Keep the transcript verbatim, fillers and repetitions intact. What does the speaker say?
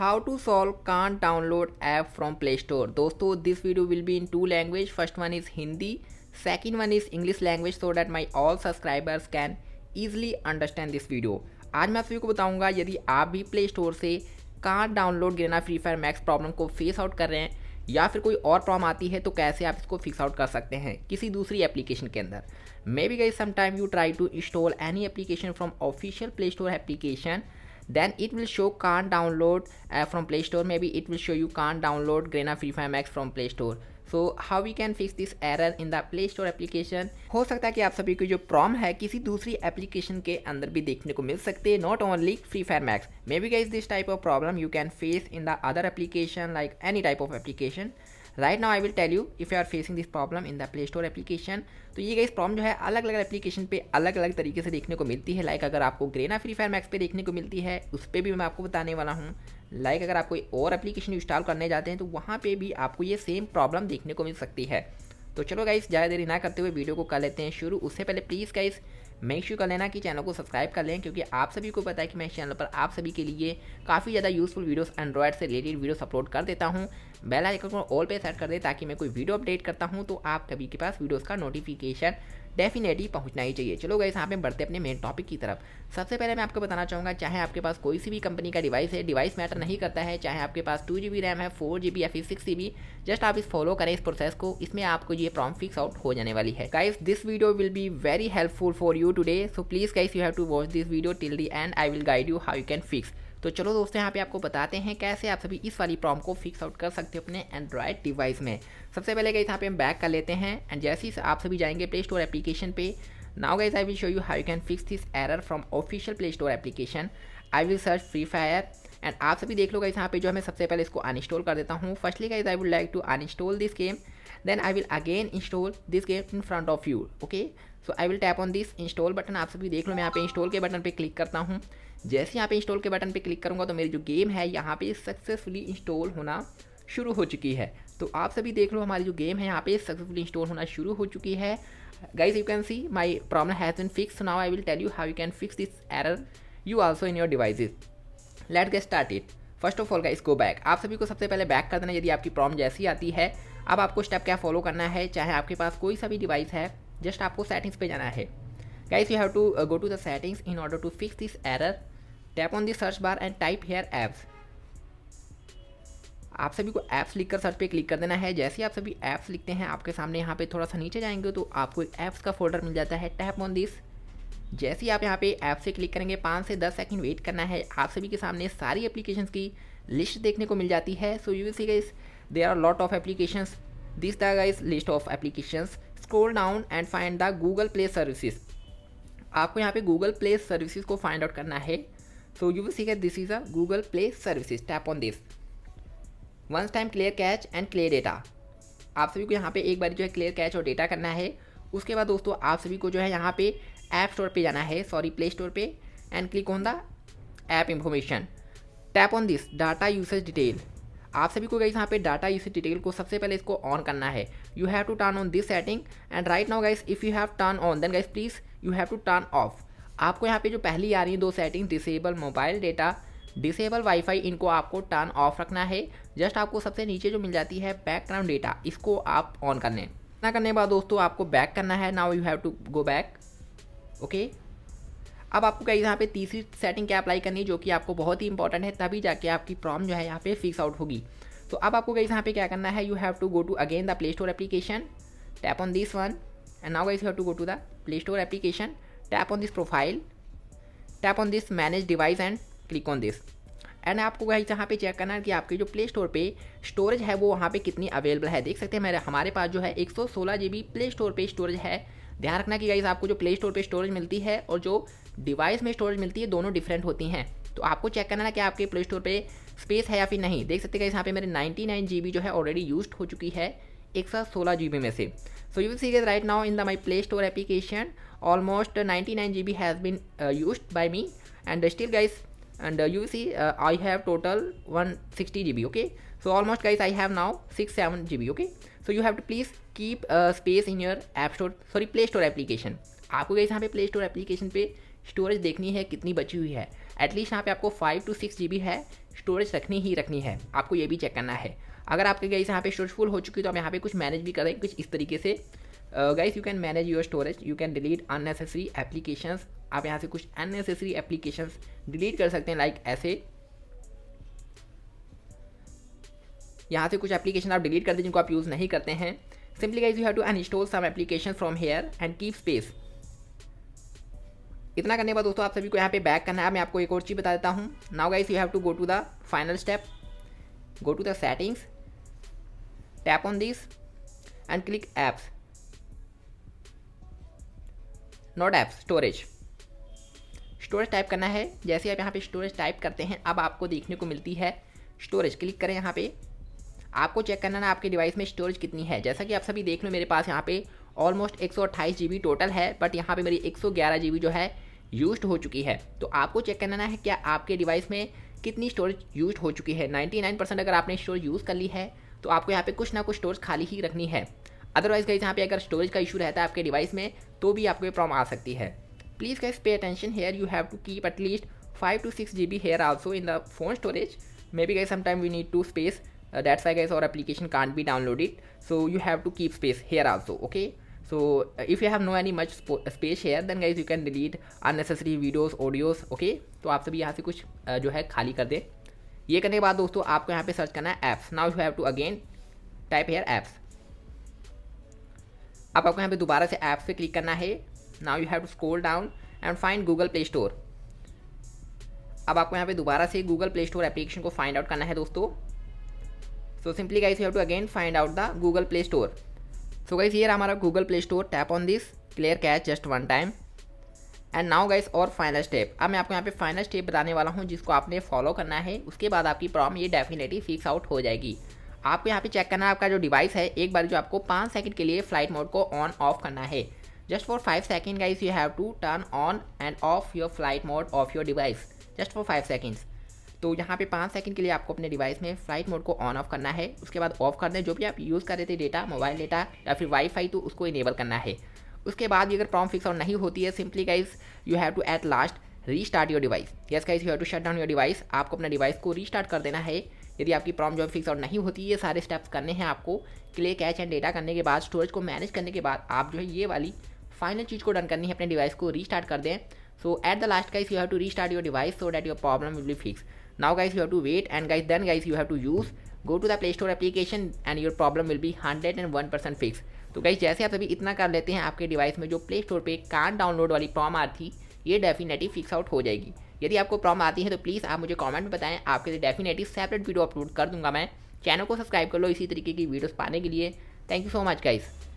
how to solve can't download app from Play Store. दोस्तों this video will be in two language. First one is Hindi, second one is English language so that my all subscribers can easily understand this video. आज मैं आप सभी को बताऊंगा यदि आप भी Play Store से can't download Garena Free Fire Max problem को फेस आउट कर रहे हैं या फिर कोई और प्रॉब्लम आती है तो कैसे आप इसको फिक्स आउट कर सकते हैं किसी दूसरी एप्लीकेशन के अंदर. May be guys sometime you try to install any application from official play store application then it will show can't download from play store. Maybe it will show you can't download Garena Free Fire Max from play store. So how we can fix this error in the play store application. हो सकता है कि आप सभी को जो problem है किसी दूसरी एप्लीकेशन के अंदर भी देखने को मिल सकते हैं, not only Free Fire Max. May be guys this type of problem you can face in the other application like any type of application. Right now I will tell you if you are facing this problem in the play store application. तो ये guys problem जो है अलग अलग application पे अलग अलग तरीके से देखने को मिलती है. लाइक like अगर आपको Garena Free Fire Max पे देखने को मिलती है उस पर भी मैं आपको बताने वाला हूँ. लाइक like अगर आप कोई और एप्लीकेशन इंस्टॉल करने जाते हैं तो वहाँ पे भी आपको ये सेम प्रॉब्लम देखने को मिल सकती है. तो चलो गाइस ज़्यादा देरी ना करते हुए वीडियो को कर लेते हैं शुरू. उससे पहले प्लीज़ गाइस मेक श्योर कर लेना कि चैनल को सब्सक्राइब कर लें क्योंकि आप सभी को पता है कि मैं इस चैनल पर आप सभी के लिए काफ़ी ज़्यादा यूजफुल वीडियोस एंड्रॉयड से रिलेटेड वीडियोस अपलोड कर देता हूं. बेल आइकन को ऑल पे सेट कर दें ताकि मैं कोई वीडियो अपडेट करता हूं तो आप सभी के पास वीडियोस का नोटिफिकेशन डेफिनेटली पहुंचना ही चाहिए. चलो गाइस यहाँ पे बढ़ते अपने मेन टॉपिक की तरफ. सबसे पहले मैं आपको बताना चाहूँगा चाहे आपके पास कोई सी भी कंपनी का डिवाइस है, डिवाइस मैटर नहीं करता है, चाहे आपके पास टू जी बी रैम है, फोर जी बी या फिर सिक्स जी बी, जस्ट आप इस फॉलो करें इस प्रोसेस को, इसमें आपको ये प्रॉब्लम फिक्स आउट हो जाने वाली है. Guys this video will be very helpful for you today. So please guys you have to watch this video till the end. I will guide you how you can fix. तो चलो दोस्तों यहाँ पे आपको बताते हैं कैसे आप सभी इस वाली प्रॉब्लम को फिक्स आउट कर सकते हो अपने एंड्रॉयड डिवाइस में. सबसे पहले गाइस यहाँ पे हम बैक कर लेते हैं एंड जैसे ही आप सभी जाएंगे प्ले स्टोर एप्लीकेशन पे. Now guys I will show you how you can fix this error from official play store application. I will search Free Fire and आप सभी देख लो गाइस यहाँ पे जो हमें सबसे पहले इसको अनइंस्टॉल कर देता हूँ. Firstly guys I would like to uninstall this game, then I will again install this game in front of you. Okay so I will tap on this install button. आप सभी देख लो मैं यहाँ पे इंस्टॉल के बटन पे click करता हूँ. जैसे यहाँ पे इंस्टॉल के बटन पे क्लिक करूँगा तो मेरी जो गेम है यहाँ पे सक्सेसफुली इंस्टॉल होना शुरू हो चुकी है. तो आप सभी देख लो हमारी जो गेम है यहाँ पे सक्सेसफुली इंस्टॉल होना शुरू हो चुकी है. Guys you can see my problem has been fix. Now I will tell you how you can fix this error you also in your devices. Let's get started. First of all guys go back. आप सभी को सबसे पहले back कर देना यदि आपकी problem जैसी आती है. अब आपको स्टेप क्या फॉलो करना है, चाहे आपके पास कोई सा भी डिवाइस है, जस्ट आपको सेटिंग्स पे जाना है. Guys you have to go to the settings in order to fix this error. Tap on the search bar and type here apps. आप सभी को ऐप्स लिखकर सर्च पे क्लिक कर देना है. जैसे ही आप सभी ऐप्स लिखते हैं आपके सामने यहाँ पे थोड़ा सा नीचे जाएंगे तो आपको एक ऐप्स का फोल्डर मिल जाता है. Tap on this. जैसे ही आप यहाँ पे ऐप से क्लिक करेंगे पाँच से दस सेकंड वेट करना है. आप सभी के सामने सारी एप्लीकेशंस की लिस्ट देखने को मिल जाती है. So you will see guys there are lot of applications. This the guys list of applications. Scroll down and find the Google Play services. आपको यहाँ पे Google Play सर्विसेज को फाइंड आउट करना है. So you will see guys this is a Google Play services. Tap on this. Once time clear cache and clear data. आप सभी को यहाँ पे एक बार जो है क्लियर कैच और डेटा करना है. उसके बाद दोस्तों आप सभी को जो है यहाँ पे ऐप स्टोर पे जाना है, सॉरी प्ले स्टोर पे, and click on the app information. Tap on this data usage detail. आप सभी को गाइस यहाँ पे डाटा यूसेज डिटेल को सबसे पहले इसको ऑन करना है. You have to turn on this setting and right now guys if you have turn on then guys please you have to turn off. आपको यहाँ पे जो पहली आ रही है दो setting, disable mobile data, disable wifi, इनको आपको टर्न ऑफ रखना है. जस्ट आपको सबसे नीचे जो मिल जाती है बैकग्राउंड डेटा, इसको आप ऑन कर लें. ना करने के बाद दोस्तों आपको बैक करना है. Now you have to go back. Okay okay. अब आपको गाइस यहाँ पे तीसरी सेटिंग क्या अप्लाई करनी है जो कि आपको बहुत ही इंपॉर्टेंट है, तभी जाके आपकी प्रॉब्लम जो है यहाँ पे फिक्स आउट होगी. तो so, अब आपको गाइस यहाँ पे क्या करना है, you have to go to again the play store application. Tap on this one and now guys you have to go to the play store application. Tap on this profile. Tap on this manage device and click on this. And आपको guys यहाँ पे check करना है कि आपके जो play store पे storage है वो वहाँ पे कितनी अवेलेबल है. देख सकते हैं मेरे हमारे पास जो है एक सौ सोलह जी बी प्ले स्टोर पे स्टोरेज है. ध्यान रखना कि गाइस आपको जो प्ले स्टोर पे स्टोरेज मिलती है और जो डिवाइस में स्टोरेज मिलती है दोनों डिफरेंट होती हैं. तो आपको चेक करना है कि आपके प्ले स्टोर पे स्पेस है या फिर नहीं. देख सकते हैं गाइस यहाँ पे मेरे निन्यानवे जीबी जो है ऑलरेडी यूज्ड हो चुकी है एक सौ सोलह जीबी में से. So you will see guys right now in the my play store application almost निन्यानवे GB has been used by me and still guys and you see I have total one sixty GB. Okay so almost guys I have now sixty seven GB. Okay so you have to please keep space in your app store, sorry play store application. आपको guys यहाँ पे play store application पे storage देखनी है कितनी बची हुई है. एटलीस्ट यहाँ पे आपको five to six G B है स्टोरेज रखनी ही रखनी है, आपको ये भी चेक करना है। अगर आपके गाइस यहाँ पे स्टोरेज फुल हो चुकी है तो आप यहाँ पे कुछ मैनेज भी करें कुछ इस तरीके से। Guys you can manage your storage, you can delete unnecessary applications, आप यहाँ से कुछ अननेसेसरी एप्लीकेशंस डिलीट कर सकते हैं। लाइक like ऐसे यहाँ से कुछ एप्लीकेशन आप डिलीट कर दें जिनको आप यूज़ नहीं करते हैं। Simply guys you have to uninstall some application from here and keep space. इतना करने के बाद दोस्तों आप सभी को यहाँ पे बैक करना है। मैं आपको एक और चीज़ बता देता हूँ। Now guys you have to go to the final step, go to the settings, tap on this and click apps, not apps storage. Storage type करना है। जैसे आप यहाँ पे स्टोरेज टाइप करते हैं अब आपको देखने को मिलती है स्टोरेज। क्लिक करें यहाँ पे, आपको चेक करना ना आपके डिवाइस में स्टोरेज कितनी है। जैसा कि आप सभी देख लो मेरे पास यहाँ पे ऑलमोस्ट एक सौ अट्ठाईस जी बी टोटल है, बट यहाँ पे मेरी एक सौ ग्यारह जी बी जो है यूज हो चुकी है। तो आपको चेक करना है क्या आपके डिवाइस में कितनी स्टोरेज यूज हो चुकी है। निन्यानवे परसेंट अगर आपने स्टोरेज यूज़ कर ली है तो आपको यहाँ पे कुछ ना कुछ स्टोरेज खाली ही रखनी है। अदरवाइज गाइस यहाँ पे अगर स्टोरेज का इशू रहता है आपके डिवाइस में तो भी आपको ये प्रॉब्लम आ सकती है। Please guys pay attention here, you have to keep at least five to six G B here also in the phone storage. May be guys sometime we need to space, that's why guys और application can't be download it, so you have to keep space here also. Okay, so if you have no any much space here then guys you can delete unnecessary videos audios. Okay, तो आप सभी यहाँ से कुछ uh, जो है खाली कर दें। ये करने के बाद दोस्तों आपको यहाँ पे सर्च करना है apps. Now you have to again type here apps. अब आपको यहाँ पे दोबारा से ऐप पे क्लिक करना है। Now you have to scroll down and find Google play Store. अब आपको यहाँ पे दोबारा से गूगल प्ले स्टोर एप्लीकेशन को फाइंड आउट करना है दोस्तों। So simply guys you have to again find out the Google play store. So guys ये हमारा Google play store, tap on this, clear cache just one time and now guys और final step. अब मैं आपको यहाँ पे final step बताने वाला हूँ जिसको आपने फॉलो करना है, उसके बाद आपकी प्रॉब्लम ये डेफिनेटली फिक्स आउट हो जाएगी। आपको यहाँ पे चेक करना है आपका जो डिवाइस है एक बार जो आपको पाँच सेकंड के लिए फ्लाइट मोड को ऑन ऑफ करना है। Just for five second guys you have to turn on and off your flight mode off your device, just for five seconds. तो यहाँ पे पाँच सेकंड के लिए आपको अपने डिवाइस में फ्लाइट मोड को ऑन ऑफ करना है। उसके बाद ऑफ कर दें जो भी आप यूज़ कर रहे थे डेटा, मोबाइल डेटा या फिर वाईफाई, तो उसको इनेबल करना है। उसके बाद भी अगर प्रॉब्लम फिक्स आउट नहीं होती है simply guys you have to at last restart your device. Yes guys you have to shut down your device, आपको अपना डिवाइस को रीस्टार्ट कर देना है यदि आपकी प्रॉब्लम जो फिक्स आउट नहीं होती। ये सारे स्टेप्स करने हैं आपको। क्लियर कैच एंड डेटा करने के बाद, स्टोरेज को मैनेज करने के बाद आप जो है ये वाली फाइनल चीज़ को डन करनी है, अपने डिवाइस को रीस्टार्ट कर दें। So at the last guys you have to restart your device so that your problem will be fix. Now guys you have to wait and guys then guys you have to use go to the play store application and your problem will be hundred and one percent fix. तो guys जैसे आप अभी इतना कर लेते हैं आपके device में जो प्ले स्टोर पर कांट डाउनलोड वाली प्रॉब्लम आ रही थी ये डेफिनेटली फिक्स आउट हो जाएगी। यदि आपको प्रॉब्लम आती है तो प्लीज़ आप मुझे कमेंट में बताएं, आपके लिए डेफिनेटली सेपरेट वीडियो अपलोड कर दूंगा मैं। चैनल को सब्सक्राइब कर लो इसी तरीके की वीडियोस पाने के लिए। Thank you so much guys.